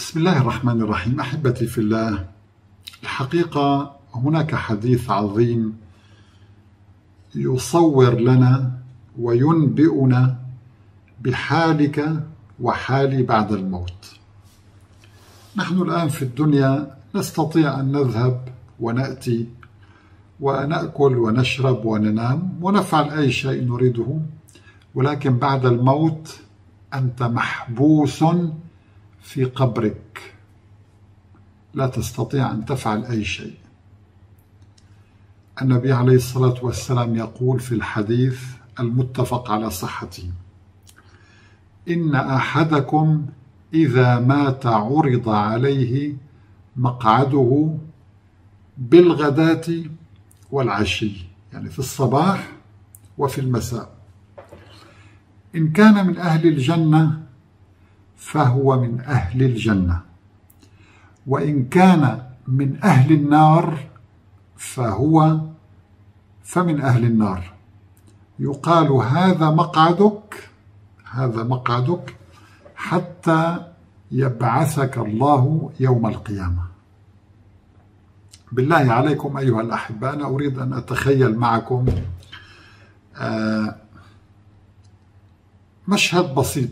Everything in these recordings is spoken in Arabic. بسم الله الرحمن الرحيم. أحبتي في الله، الحقيقة هناك حديث عظيم يصور لنا وينبئنا بحالك وحالي بعد الموت. نحن الآن في الدنيا نستطيع أن نذهب ونأتي ونأكل ونشرب وننام ونفعل أي شيء نريده، ولكن بعد الموت أنت محبوس في قبرك، لا تستطيع أن تفعل أي شيء. النبي عليه الصلاة والسلام يقول في الحديث المتفق على صحته: إن أحدكم إذا مات عرض عليه مقعده بالغداة والعشي، يعني في الصباح وفي المساء. إن كان من أهل الجنة فهو من أهل الجنة، وإن كان من أهل النار فمن أهل النار. يقال هذا مقعدك حتى يبعثك الله يوم القيامة. بالله عليكم أيها الأحبة، أنا أريد أن أتخيل معكم مشهد بسيط.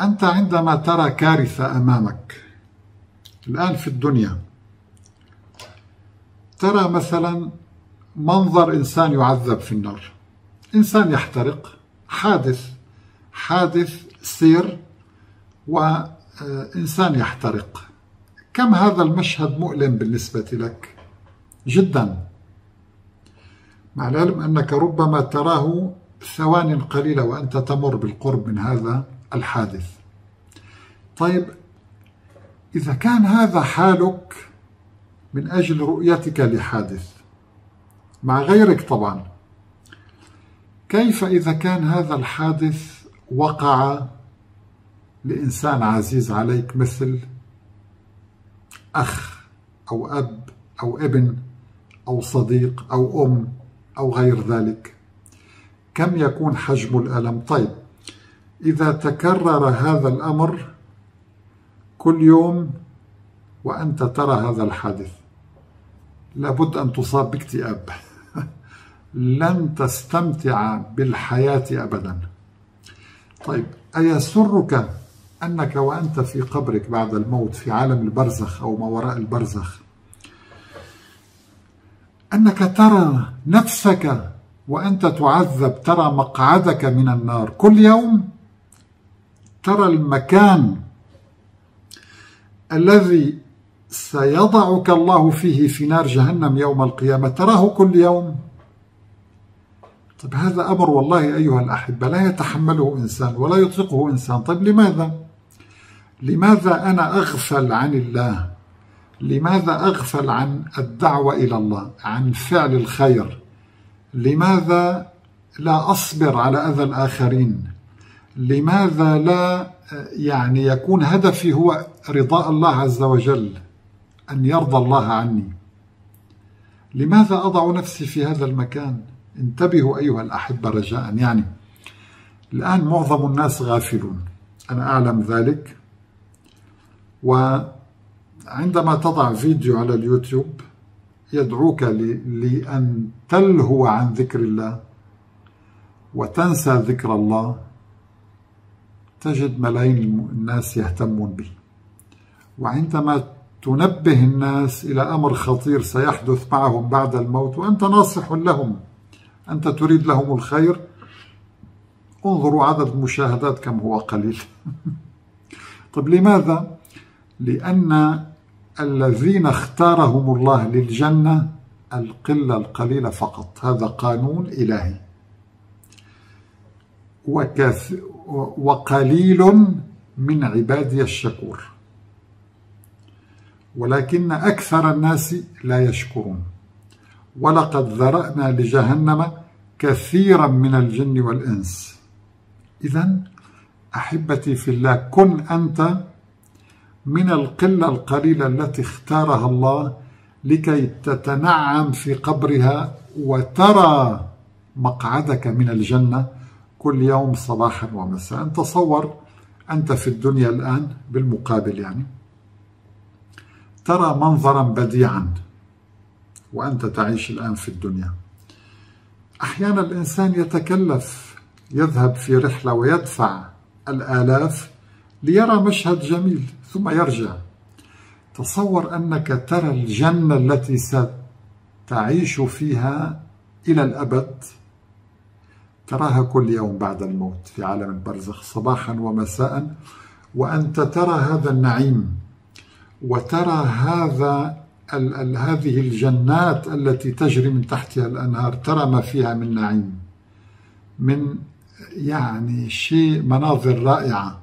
أنت عندما ترى كارثة أمامك الآن في الدنيا، ترى مثلا منظر إنسان يعذب في النار، إنسان يحترق، حادث سير وإنسان يحترق. كم هذا المشهد مؤلم بالنسبة لك جدا، مع العلم أنك ربما تراه ثوان قليلة وأنت تمر بالقرب من هذا الحادث. طيب، إذا كان هذا حالك من أجل رؤيتك لحادث مع غيرك طبعا، كيف إذا كان هذا الحادث وقع لإنسان عزيز عليك مثل أخ أو أب أو ابن أو صديق أو أم أو غير ذلك؟ كم يكون حجم الألم؟ طيب، إذا تكرر هذا الأمر كل يوم وأنت ترى هذا الحادث، لابد أن تصاب باكتئاب. لن تستمتع بالحياة أبدا. طيب، أيسرك أنك وأنت في قبرك بعد الموت في عالم البرزخ أو ما وراء البرزخ، أنك ترى نفسك وأنت تعذب، ترى مقعدك من النار كل يوم، ترى المكان الذي سيضعك الله فيه في نار جهنم يوم القيامة، تراه كل يوم. طيب، هذا أمر والله أيها الأحبة لا يتحمله إنسان ولا يطيقه إنسان. طيب، لماذا أنا أغفل عن الله؟ لماذا أغفل عن الدعوة إلى الله، عن فعل الخير؟ لماذا لا أصبر على أذى الآخرين؟ لماذا لا يكون هدفي هو رضاء الله عز وجل، أن يرضى الله عني؟ لماذا أضع نفسي في هذا المكان؟ انتبهوا أيها الأحبة رجاء. الآن معظم الناس غافلون، أنا أعلم ذلك. وعندما تضع فيديو على اليوتيوب يدعوك لأن تلهو عن ذكر الله وتنسى ذكر الله، تجد ملايين الناس يهتمون به. وعندما تنبه الناس إلى أمر خطير سيحدث معهم بعد الموت وأنت ناصح لهم، أنت تريد لهم الخير، انظروا عدد المشاهدات كم هو قليل. طب لماذا؟ لأن الذين اختارهم الله للجنة القلة القليلة فقط، هذا قانون إلهي. وقليل من عبادي الشكور، ولكن أكثر الناس لا يشكرون. ولقد ذرأنا لجهنم كثيرا من الجن والإنس. إذا أحبتي في الله، كن أنت من القلة القليلة التي اختارها الله لكي تتنعم في قبرها وترى مقعدك من الجنة كل يوم صباحا ومساء. تصور أنت في الدنيا الآن بالمقابل يعني ترى منظرا بديعا وأنت تعيش الآن في الدنيا. أحيانا الإنسان يتكلف، يذهب في رحلة ويدفع الآلاف ليرى مشهد جميل ثم يرجع. تصور أنك ترى الجنة التي ستعيش فيها إلى الأبد، تراها كل يوم بعد الموت في عالم البرزخ صباحا ومساء، وأنت ترى هذا النعيم وترى هذه الجنات التي تجري من تحتها الأنهار، ترى ما فيها من نعيم، من يعني شيء، مناظر رائعة،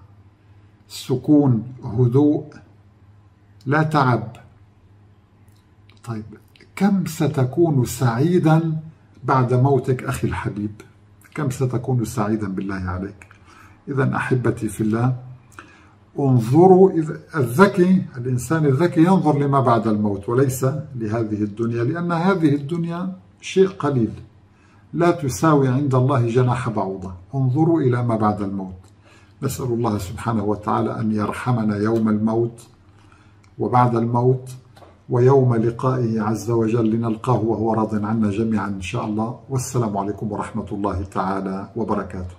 سكون، هدوء، لا تعب. طيب كم ستكون سعيدا بعد موتك أخي الحبيب؟ كم ستكون سعيدا بالله عليك؟ إذا أحبتي في الله، انظروا، الذكي، الإنسان الذكي ينظر لما بعد الموت وليس لهذه الدنيا، لأن هذه الدنيا شيء قليل لا تساوي عند الله جناح بعوضة. انظروا إلى ما بعد الموت. نسأل الله سبحانه وتعالى أن يرحمنا يوم الموت وبعد الموت، ويوم لقائه عز وجل لنلقاه وهو راض عنا جميعا إن شاء الله. والسلام عليكم ورحمة الله تعالى وبركاته.